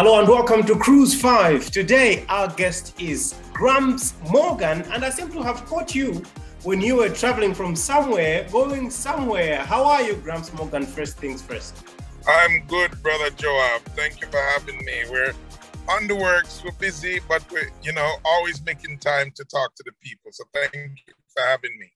Hello and welcome to CRUISE 5. Today our guest is Gramps Morgan, and I seem to have caught you when you were traveling from somewhere, going somewhere. How are you, Gramps Morgan? First things first. I'm good, brother Joab. Thank you for having me. We're on the works, we're busy, but we're, always making time to talk to the people. So thank you for having me.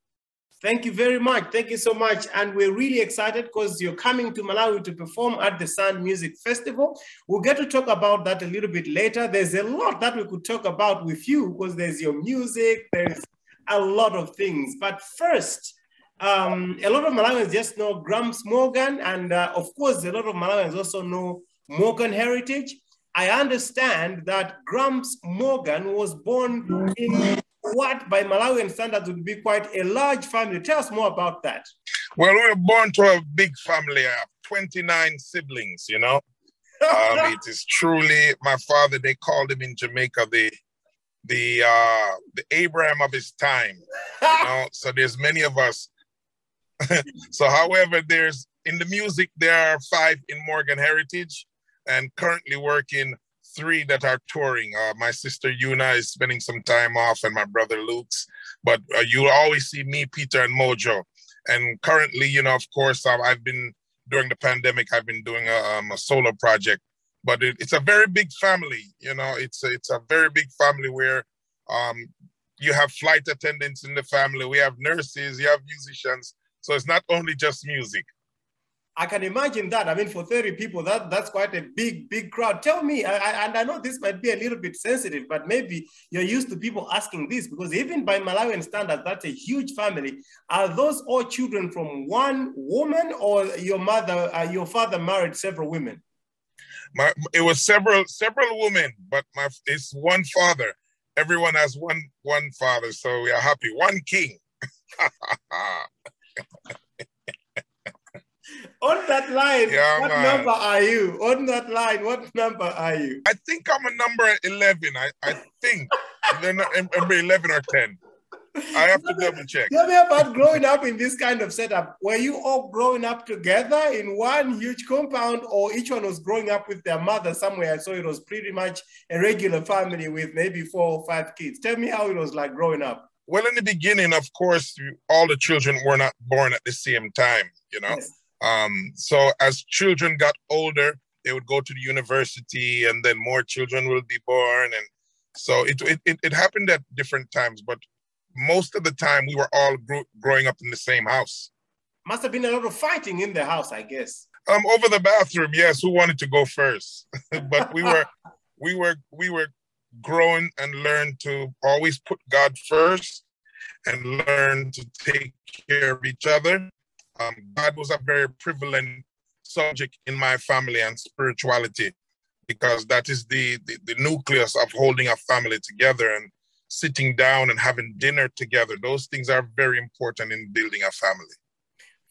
Thank you very much. Thank you so much. And we're really excited because you're coming to Malawi to perform at the Sun Music Festival. We'll get to talk about that a little bit later. There's a lot that we could talk about with you because there's your music, there's a lot of things. But first, a lot of Malawians just know Gramps Morgan. And of course, a lot of Malawians also know Morgan Heritage. I understand that Gramps Morgan was born in what by Malawian standards would be quite a large family. Tell us more about that. Well, we were born to a big family. I have 29 siblings, It is truly my father. They called him in Jamaica the Abraham of his time. So there's many of us. So however, there's in the music, there are 5 in Morgan Heritage, and currently working 3 that are touring. My sister Yuna is spending some time off, and my brother Luke's. But you'll always see me, Peter, and Mojo. And currently, of course, I've been, during the pandemic, I've been doing a solo project. But it's a very big family, It's a very big family where you have flight attendants in the family. We have nurses, you have musicians. So it's not only just music. I can imagine that. I mean, for 30 people, that's quite a big, big crowd. Tell me, and I know this might be a little bit sensitive, but maybe you're used to people asking this, because even by Malawian standards, that's a huge family. Are those all children from one woman, or your father married several women? It was several women, but it's one father. Everyone has one father, so we are happy. One king. On that line, yeah, what number are you? On that line, what number are you? I think I'm a number 11. I think. They're not 11 or 10. I have to double check. Tell me about growing up in this kind of setup. Were you all growing up together in one huge compound, or each one was growing up with their mother somewhere? So it was pretty much a regular family with maybe 4 or 5 kids. Tell me how it was like growing up. Well, in the beginning, of course, all the children were not born at the same time, Yes. So as children got older, they would go to the university, and then more children will be born. And so it happened at different times, but most of the time we were all growing up in the same house. Must have been a lot of fighting in the house, I guess. Over the bathroom, yes. Who wanted to go first? But we were growing and learned to always put God first and learn to take care of each other. God was a very prevalent subject in my family, and spirituality, because that is the nucleus of holding a family together, and sitting down and having dinner together. Those things are very important in building a family.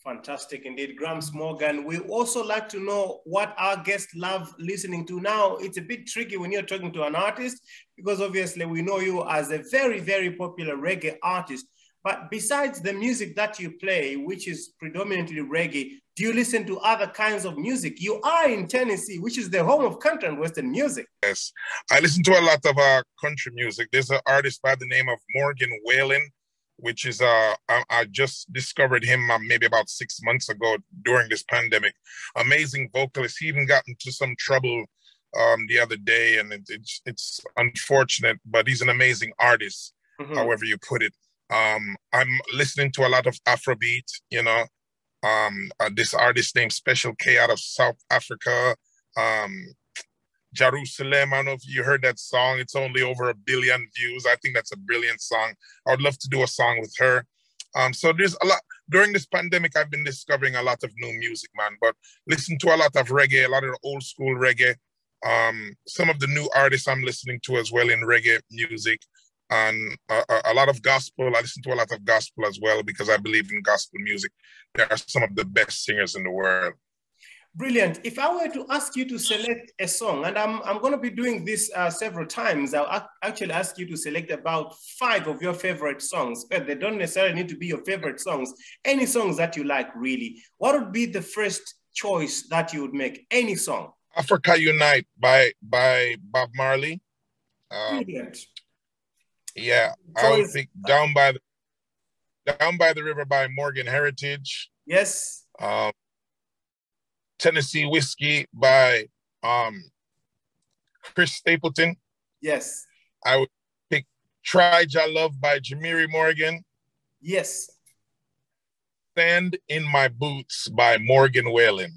Fantastic indeed, Gramps Morgan. We also like to know what our guests love listening to. Now, it's a bit tricky when you're talking to an artist, because obviously we know you as a very, very popular reggae artist. But besides the music that you play, which is predominantly reggae, do you listen to other kinds of music? You are in Tennessee, which is the home of country and Western music. Yes, I listen to a lot of country music. There's an artist by the name of Morgan Wallen, which is, I just discovered him maybe about 6 months ago during this pandemic. Amazing vocalist. He even got into some trouble the other day, and it's unfortunate, but he's an amazing artist, however you put it. I'm listening to a lot of Afrobeat, this artist named Special K out of South Africa, Jerusalem. I don't know if you heard that song. It's only over 1 billion views. I think that's a brilliant song. I would love to do a song with her. So there's a lot. During this pandemic, I've been discovering a lot of new music, man, but listen to a lot of reggae, a lot of old school reggae. Some of the new artists I'm listening to as well in reggae music. And a lot of gospel. I listen to a lot of gospel as well, because I believe in gospel music. There are some of the best singers in the world. Brilliant. If I were to ask you to select a song, and I'm going to be doing this several times, I'll actually ask you to select about 5 of your favorite songs, but they don't necessarily need to be your favorite songs. Any songs that you like, really. What would be the first choice that you would make? Any song? Africa Unite by Bob Marley. Yeah, I'll pick Down by the River by Morgan Heritage. Yes. Tennessee Whiskey by Chris Stapleton. Yes. I would pick Try Ja Love by Jemere Morgan. Yes. Stand in My Boots by Morgan Wallen.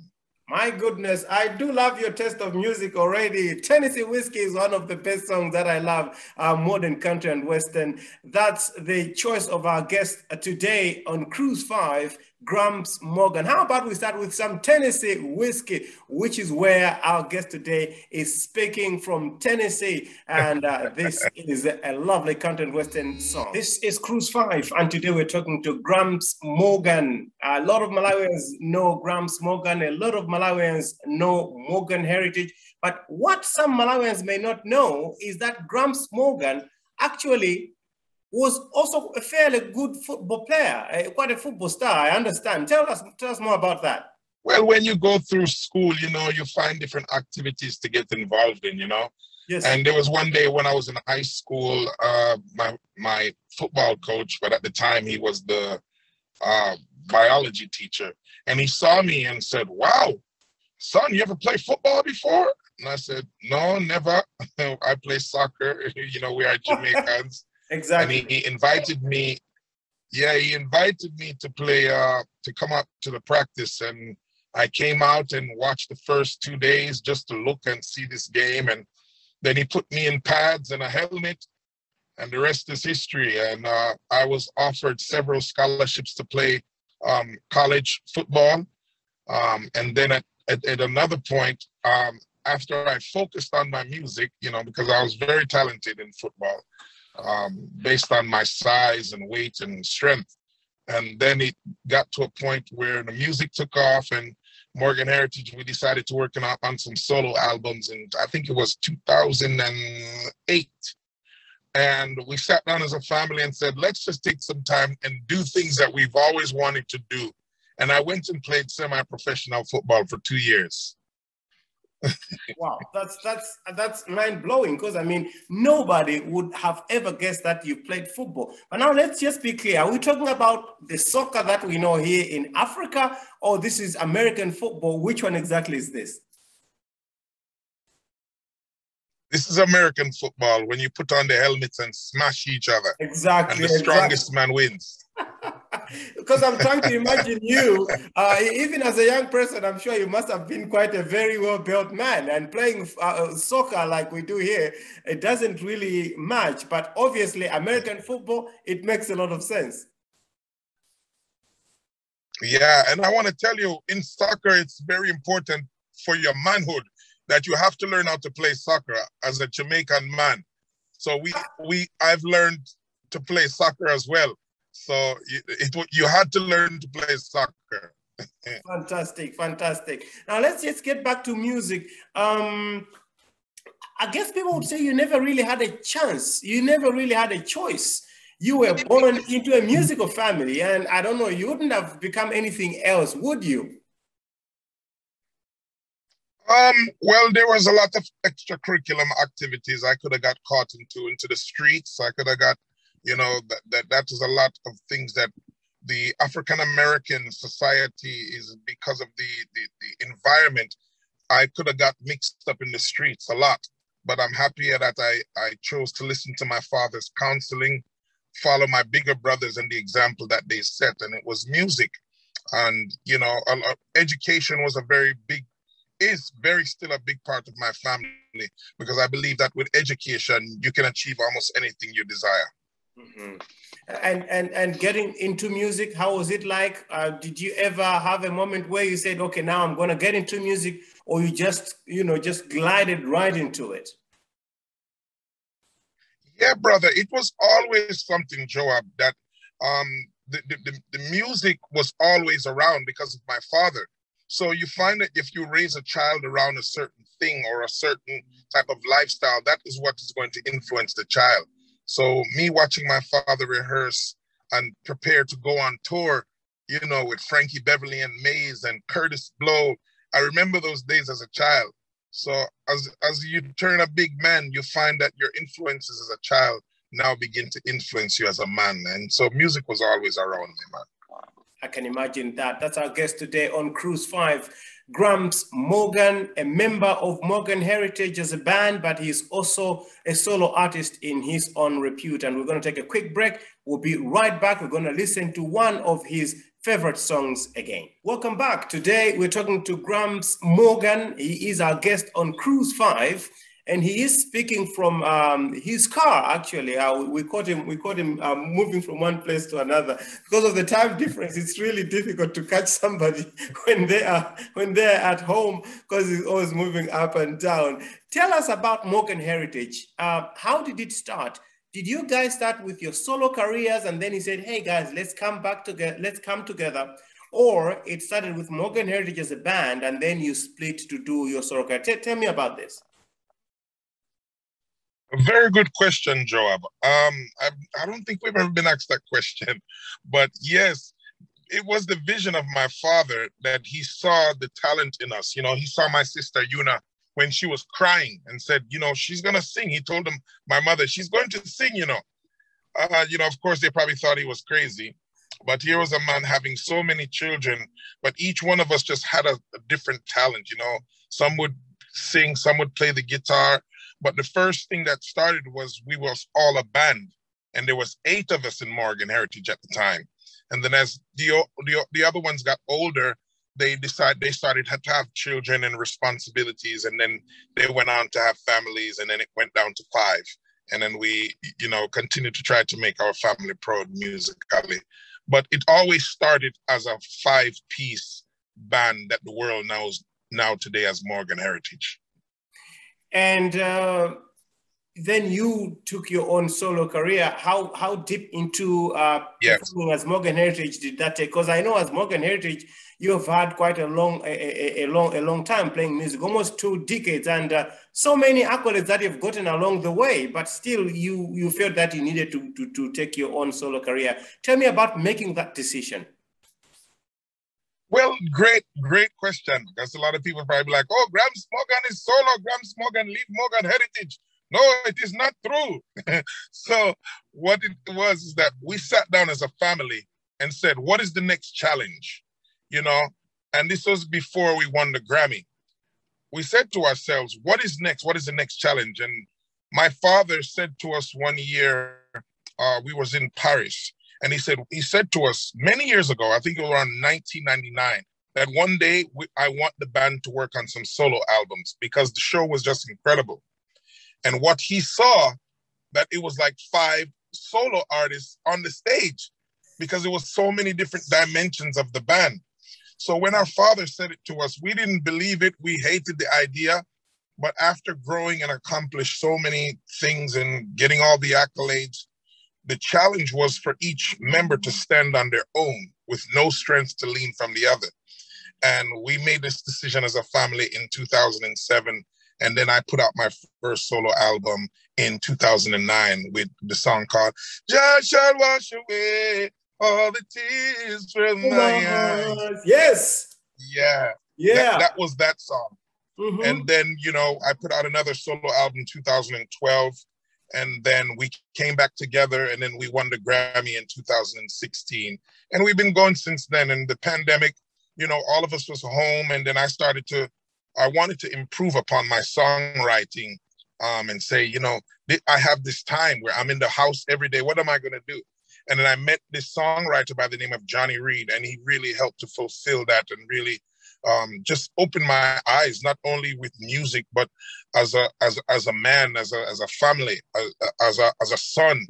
My goodness, I do love your taste of music already. Tennessee Whiskey is one of the best songs that I love, more than country and western. That's the choice of our guest today on Cruise 5, Gramps Morgan. How about we start with some Tennessee Whiskey, which is where our guest today is speaking from Tennessee. And this is a lovely country and western song. This is Cruise 5, and today we're talking to Gramps Morgan. A lot of Malawians know Gramps Morgan. A lot of Malawians know Morgan Heritage, but what some Malawians may not know is that Gramps Morgan actually was also a fairly good football player, quite a football star, I understand. Tell us more about that. Well, when you go through school, you know, you find different activities to get involved in, you know. Yes. And there was one day when I was in high school, my football coach, but at the time he was the biology teacher, and he saw me and said, "Wow, son, you ever play football before?" And I said, "No, never. I play soccer." You know, we are Jamaicans. Exactly. And he invited me. Yeah, he invited me to play, to come up to the practice, and I came out and watched the first 2 days just to look and see this game, and then he put me in pads and a helmet. And the rest is history. And I was offered several scholarships to play college football. And then at another point, after I focused on my music, you know, because I was very talented in football, based on my size and weight and strength. And then it got to a point where the music took off, and Morgan Heritage, we decided to work on some solo albums. And I think it was 2008. And we sat down as a family and said, let's just take some time and do things that we've always wanted to do. And I went and played semi-professional football for 2 years. Wow, that's mind-blowing, because I mean, nobody would have ever guessed that you played football. But now let's just be clear. Are we talking about the soccer that we know here in Africa, or this is American football? Which one exactly is this? This is American football, when you put on the helmets and smash each other. Exactly. And the strongest man wins. Because I'm trying to imagine you, even as a young person, I'm sure you must have been quite a very well-built man. And playing soccer like we do here, it doesn't really match. But obviously, American football, it makes a lot of sense. Yeah, and I want to tell you, in soccer, it's very important for your manhood that you have to learn how to play soccer as a Jamaican man. So I've learned to play soccer as well. So you had to learn to play soccer. Fantastic, fantastic. Now let's just get back to music. I guess people would say you never really had a chance. You never really had a choice. You were born into a musical family, and I don't know, you wouldn't have become anything else, would you? Well, there was a lot of extracurricular activities I could have got caught into the streets. I could have got, you know, that is a lot of things that the African-American society is, because of the environment, I could have got mixed up in the streets a lot. But I'm happier that I chose to listen to my father's counseling, follow my bigger brothers and the example that they set. And it was music. And, you know, education was still a big part of my family, because I believe that with education, you can achieve almost anything you desire. Mm-hmm. And getting into music, how was it like? Did you ever have a moment where you said, okay, now I'm going to get into music, or you just, you know, just glided right into it? Yeah, brother, it was always something, Joab, that the music was always around because of my father. So you find that if you raise a child around a certain thing or a certain type of lifestyle, that is what is going to influence the child. So me watching my father rehearse and prepare to go on tour, you know, with Frankie Beverly and Mays and Curtis Blow, I remember those days as a child. So as you turn a big man, you find that your influences as a child now begin to influence you as a man. And so music was always around me, man. I can imagine that. That's our guest today on CRUISE 5. Gramps Morgan, a member of Morgan Heritage as a band, but he's also a solo artist in his own repute. And we're going to take a quick break. We'll be right back. We're going to listen to one of his favorite songs again. Welcome back. Today, we're talking to Gramps Morgan. He is our guest on CRUISE 5. And he is speaking from his car, actually. We caught him moving from one place to another. Because of the time difference, it's really difficult to catch somebody when they're at home, because he's always moving up and down. Tell us about Morgan Heritage. How did it start? Did you guys start with your solo careers and then he said, hey guys, let's come together? Or it started with Morgan Heritage as a band and then you split to do your solo career. Tell me about this. Very good question, Joab. I don't think we've ever been asked that question, but yes, it was the vision of my father that he saw the talent in us. You know, he saw my sister Yuna when she was crying and said, you know, she's going to sing. He told him, my mother, she's going to sing, you know. Of course, they probably thought he was crazy, but here was a man having so many children, but each one of us just had a different talent, you know. Some would sing, some would play the guitar. But the first thing that started was we was all a band, and there was 8 of us in Morgan Heritage at the time. And then as the other ones got older, they started to have children and responsibilities, and then they went on to have families, and then it went down to 5. And then we, you know, continued to try to make our family proud musically. But it always started as a 5-piece band that the world knows now today as Morgan Heritage. And then you took your own solo career. How deep into performing as Morgan Heritage did that take? Because I know as Morgan Heritage, you have had quite a long time playing music, almost 2 decades, and so many accolades that you've gotten along the way. But still, you felt that you needed to take your own solo career. Tell me about making that decision. Well, great question. Because a lot of people probably be like, oh, Gramps Morgan is solo. Gramps Morgan, leave Morgan Heritage. No, it is not true. So what it was is that we sat down as a family and said, what is the next challenge? You know, and this was before we won the Grammy. We said to ourselves, what is next? What is the next challenge? And my father said to us one year, we was in Paris. And he said to us many years ago, I think it was around 1999, that one day I want the band to work on some solo albums because the show was just incredible. And what he saw, that it was like 5 solo artists on the stage because it was so many different dimensions of the band. So when our father said it to us, we didn't believe it. We hated the idea. But after growing and accomplished so many things and getting all the accolades, the challenge was for each member to stand on their own with no strength to lean from the other. And we made this decision as a family in 2007. And then I put out my first solo album in 2009 with the song called "Jah Shall Wash Away All the Tears from My Eyes." Yes. Yeah. Yeah. That was that song. Mm-hmm. And then, you know, I put out another solo album in 2012. And then we came back together and then we won the Grammy in 2016. And we've been going since then. And the pandemic, you know, all of us was home. And then I wanted to improve upon my songwriting and say, you know, I have this time where I'm in the house every day. What am I going to do? And then I met this songwriter by the name of Johnny Reed, and he really helped to fulfill that and really just opened my eyes, not only with music, but as a man, as a family, as a son.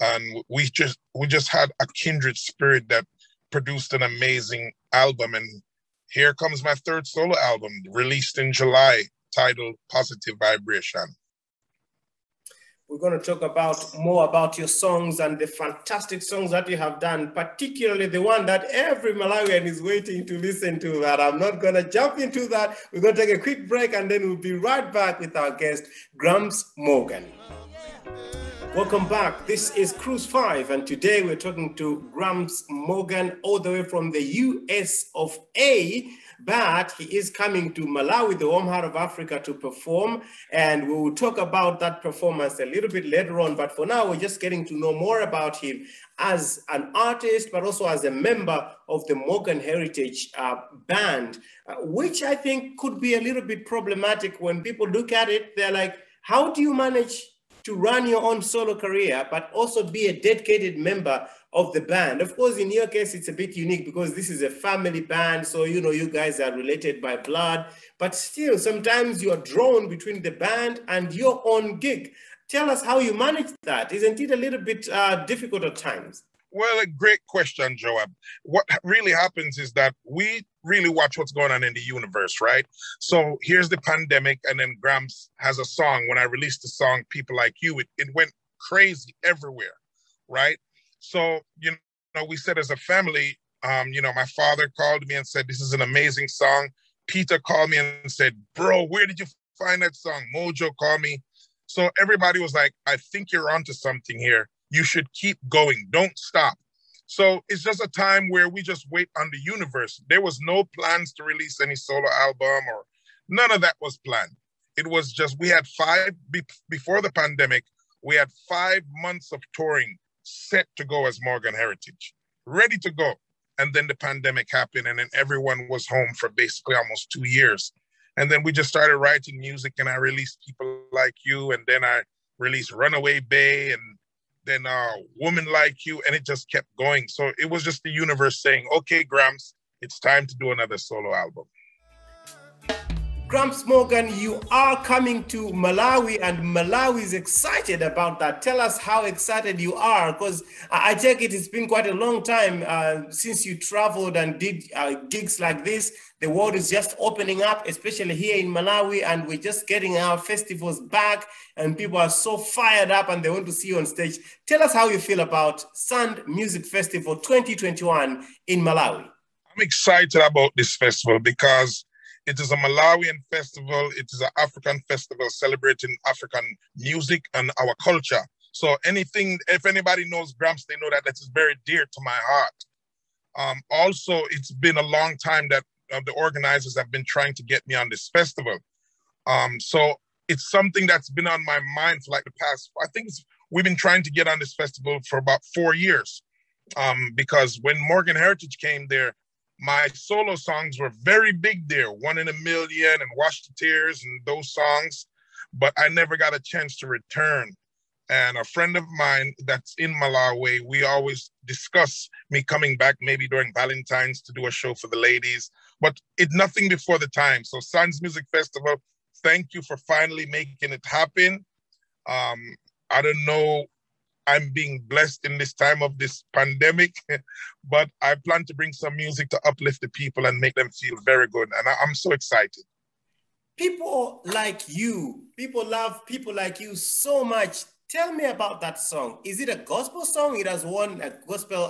And we just had a kindred spirit that produced an amazing album. And here comes my third solo album, released in July, titled "Positive Vibration." We're going to talk more about your songs and the fantastic songs that you have done, particularly the one that every Malawian is waiting to listen to. But I'm not going to jump into that. We're going to take a quick break and then we'll be right back with our guest, Gramps Morgan. Welcome back. This is CRUISE 5, and today we're talking to Gramps Morgan, all the way from the US of A, but he is coming to Malawi, the warm heart of Africa, to perform, and we will talk about that performance a little bit later on. But for now, we're just getting to know more about him as an artist, but also as a member of the Morgan Heritage band, which I think could be a little bit problematic. When people look at it, they're like, how do you manage to run your own solo career, but also be a dedicated member of the band? Of course, in your case, it's a bit unique because this is a family band. So, you know, you guys are related by blood, but still sometimes you are drawn between the band and your own gig. Tell us how you manage that. Isn't it a little bit difficult at times? Well, a great question, Joab. What really happens is that we really watch what's going on in the universe, right? So here's the pandemic, and then Gramps has a song. When I released the song, People Like You, it went crazy everywhere, right? So, you know, we said as a family, you know, my father called me and said, this is an amazing song. Peter called me and said, bro, where did you find that song? Mojo called me. So everybody was like, I think you're onto something here. You should keep going. Don't stop. So it's just a time where we just wait on the universe. There was no plans to release any solo album, or none of that was planned. It was just, we had before the pandemic, we had 5 months of touring set to go as Morgan Heritage, ready to go. And then the pandemic happened, and then everyone was home for basically almost 2 years. And then we just started writing music, and I released People Like You, and then I released Runaway Bay, and then Woman Like You, and it just kept going. So it was just the universe saying, okay, Gramps, it's time to do another solo album. Gramps Morgan, you are coming to Malawi, and Malawi is excited about that. Tell us how excited you are, because I take it's been quite a long time since you traveled and did gigs like this. The world is just opening up, especially here in Malawi, and we're just getting our festivals back, and people are so fired up and they want to see you on stage. Tell us how you feel about Sun Music Festival 2021 in Malawi. I'm excited about this festival because it is a Malawian festival. It is an African festival celebrating African music and our culture. So anything, if anybody knows Gramps, they know that that is very dear to my heart. Also, it's been a long time that the organizers have been trying to get me on this festival. So it's something that's been on my mind for like the past, I think we've been trying to get on this festival for about 4 years, because when Morgan Heritage came there, my solo songs were very big there, One in a Million and Wash the Tears and those songs, but I never got a chance to return. And a friend of mine that's in Malawi, we always discuss me coming back maybe during Valentine's to do a show for the ladies, but it's nothing before the time. So Sun's Music Festival, thank you for finally making it happen. I don't know, I'm being blessed in this time of this pandemic, but I plan to bring some music to uplift the people and make them feel very good. And I'm so excited. People Like You, people love People Like You so much. Tell me about that song. Is it a gospel song? It has won a gospel,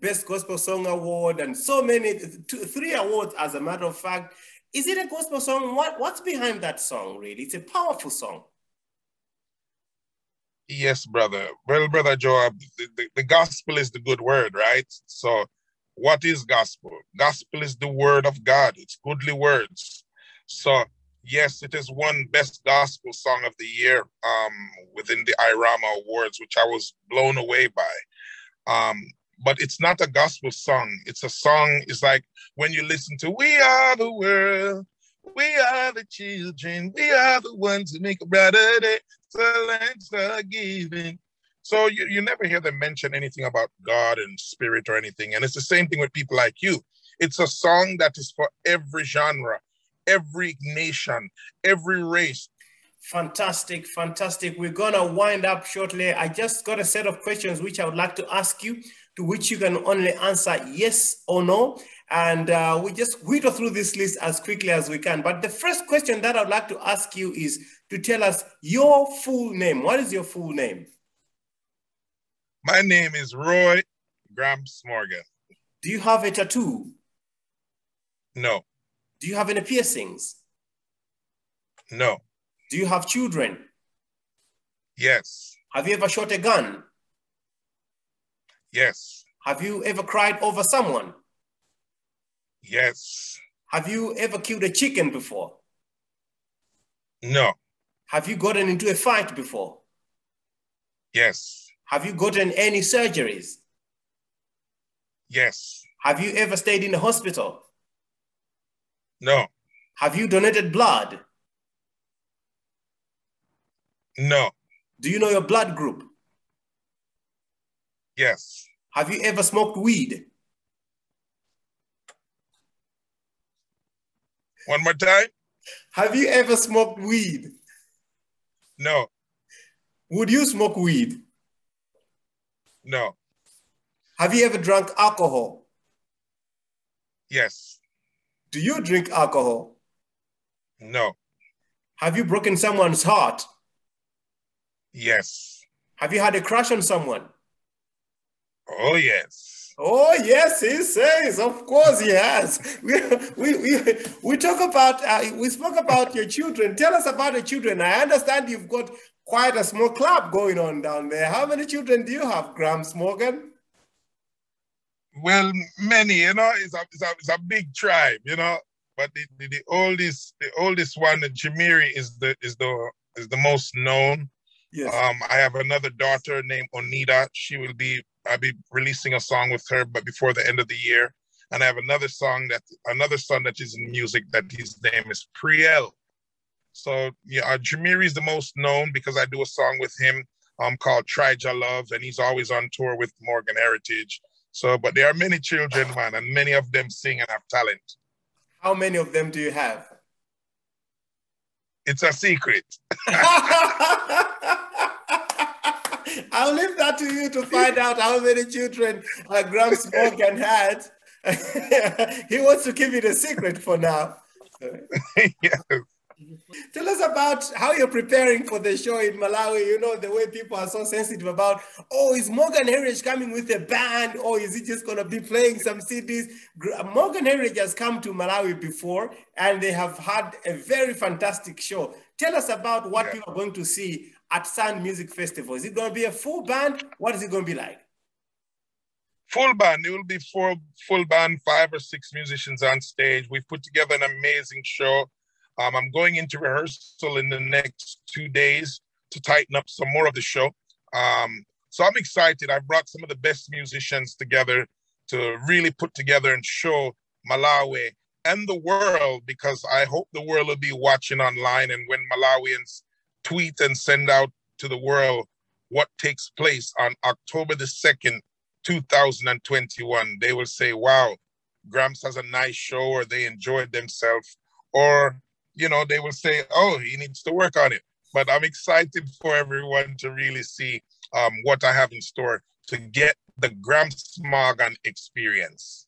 Best Gospel Song Award, and so many, 3 awards as a matter of fact. Is it a gospel song? What's behind that song, really? It's a powerful song. Yes, brother. Well, brother Joab, the gospel is the good word, right? So what is gospel? Gospel is the word of God. It's goodly words. So yes, it is won Best Gospel Song of the Year within the Irama Awards, which I was blown away by. But it's not a gospel song. It's a song, it's like when you listen to We Are the World, we are the children, we are the ones who make a brighter day. So you never hear them mention anything about God and spirit or anything. And it's the same thing with People Like You. It's a song that is for every genre, every nation, every race. Fantastic, fantastic. We're going to wind up shortly. I just got a set of questions which I would like to ask you, to which you can only answer yes or no. And we just whittle through this list as quickly as we can. But the first question that I'd like to ask you is to tell us your full name. What is your full name? My name is Roy Graham Smorgan. Do you have a tattoo? No. Do you have any piercings? No. Do you have children? Yes. Have you ever shot a gun? Yes. Have you ever cried over someone? Yes. Have you ever killed a chicken before? No. Have you gotten into a fight before? Yes. Have you gotten any surgeries? Yes. Have you ever stayed in a hospital? No. Have you donated blood? No. Do you know your blood group? Yes. Have you ever smoked weed? One more time. Have you ever smoked weed? No. Would you smoke weed? No. Have you ever drunk alcohol? Yes. Do you drink alcohol? No. Have you broken someone's heart? Yes. Have you had a crush on someone? Oh, yes. Oh, yes, he says. Of course he has. We talk about, we spoke about your children. Tell us about the children. I understand you've got quite a small club going on down there. How many children do you have, Gramps Morgan? Well, many, you know, it's a big tribe, you know, but the oldest one, Jemere, is the most known. Yes. I have another daughter named Onida. I'll be releasing a song with her, but before the end of the year. And I have another son that is in music, that his name is Priel. So yeah, Jemere is the most known because I do a song with him called Try Ja Love, and he's always on tour with Morgan Heritage. So, but there are many children, man, and many of them sing and have talent. How many of them do you have? It's a secret. I'll leave that to you to find out how many children Gramps Morgan had. He wants to keep it a secret for now. Yes. Tell us about how you're preparing for the show in Malawi. You know, the way people are so sensitive about, oh, is Morgan Heritage coming with a band, or is he just going to be playing some CDs? Morgan Heritage has come to Malawi before, and they have had a very fantastic show. Tell us about what you are going to see at Sun Music Festival. Is it going to be a full band? What is it going to be like? Full band. It will be full band, 5 or 6 musicians on stage. We've put together an amazing show. I'm going into rehearsal in the next 2 days to tighten up some more of the show. So I'm excited. I brought some of the best musicians together to really put together and show Malawi and the world, because I hope the world will be watching online, and when Malawians tweet and send out to the world what takes place on October the 2nd, 2021, they will say, wow, Gramps has a nice show, or they enjoyed themselves, or you know, they will say, oh, he needs to work on it. But I'm excited for everyone to really see what I have in store to get the Gramps Morgan experience.